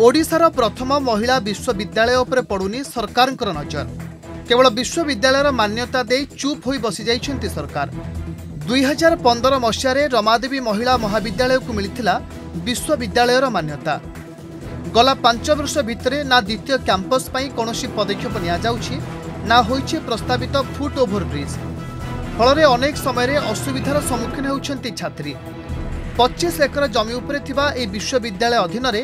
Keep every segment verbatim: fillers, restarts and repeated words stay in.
ओडिशार प्रथम महिला विश्वविद्यालय उपरे पड़ुनी सरकार नजर। केवल विश्वविद्यालय मान्यता दे चुप हो बसी जाइछन्ती सरकार। दुई हजार पंदर मसीह रमादेवी महिला महाविद्यालय को मिलता विश्वविद्यालय मान्यता। गला पांच वर्ष भितरे ना द्वितीय कैंपस कौन पदक्षेप नि ना हो प्रस्तावित फुट ओभर ब्रिज फल अनेक समय असुविधार सम्मुखीन होती छात्री। पच्चीस एकर जमी उपरे थिबा ए विश्वविद्यालय अधीन रे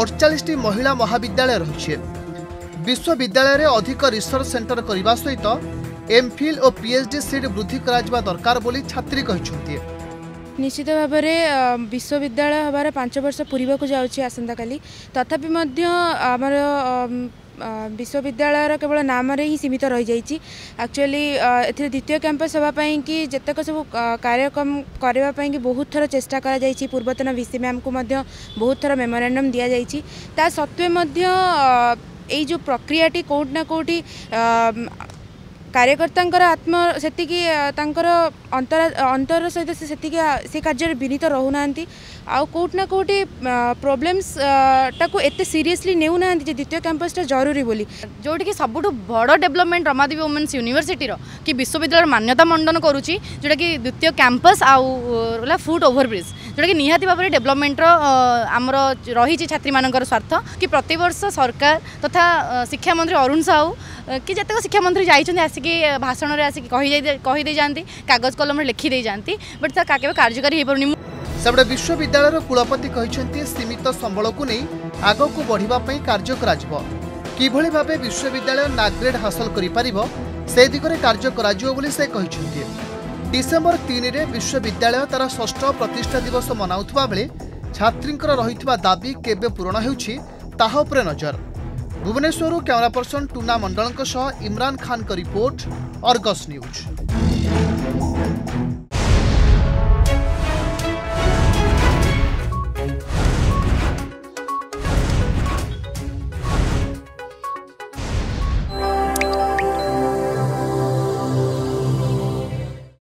अड़चाश महिला महाविद्यालय रही। विश्वविद्यालय अधिक रिसर्च सेंटर करने सहित एमफिल और पीएचडी सीट वृद्धि करा दरकार बोली छात्री कहते। निश्चित भाव में विश्वविद्यालय हमारे पांच वर्ष पूरीबा को जाउछि आसंता काली। तथापि मध्य आमर विश्वविद्यालय केवल नाम ही सीमित रही जाइए। एक्चुअली ए द्वितीय कैंपस होगापाई कि जितक सब कार्यक्रम करने कि बहुत थर चेष्टा कर पूर्वतन वीसी मैम को बहुत थर मेमोरांडम दि जाइए। ता सत्वे जो प्रक्रियाटी कोट ना कोटी कार्यकर्ता आत्म से अंतर अंतर सहित से कार्य विनीत रोना आउ कोट ना कोटी प्रोब्लेम्स टाक एत सीरीयसली नेउ ना द्वितीय कैंपसटा जरूरी बोली। जोटि कि सबुठ बड़ डेवलपमेंट रमादेवी वुमेन्स यूनिवर्सिटी कि विश्वविद्यालय मान्यता मंडन करुच्ची जोटा कि द्वितीय कैंपस आउला फुट ओभरब्रिज जोटा कि निहाती भाव में डेवलपमेंटर आमर रही छात्री मानकर स्वार्थ कि प्रत वर्ष सरकार तथा शिक्षा मंत्री अरुण साहू कि जतक शिक्षा मंत्री जाइछन आसिकी भाषण में आसिकी कही जाती कागज कलम लिखिदे जाती बट तार केबे कार्यकारी हो पारुनी। सबडे विश्वविद्यालय कुलपति कहते सीमित संबल को नहीं आग को बढ़ापी कार्य किभली भाव विश्वविद्यालय नाग्रेड हासिल कर दिगरे कार्य कहते। डिसेम्बर तीन रे विश्वविद्यालय तार षष्ठ प्रतिष्ठा दिवस मनाउथबा बेले छात्री रही दाबी केबे पूरण होउछि ताहा उपरे नजर। भुवनेश्वर कैमरा पर्सन टूना मंडल इमरान खान का रिपोर्ट, अर्गस न्यूज।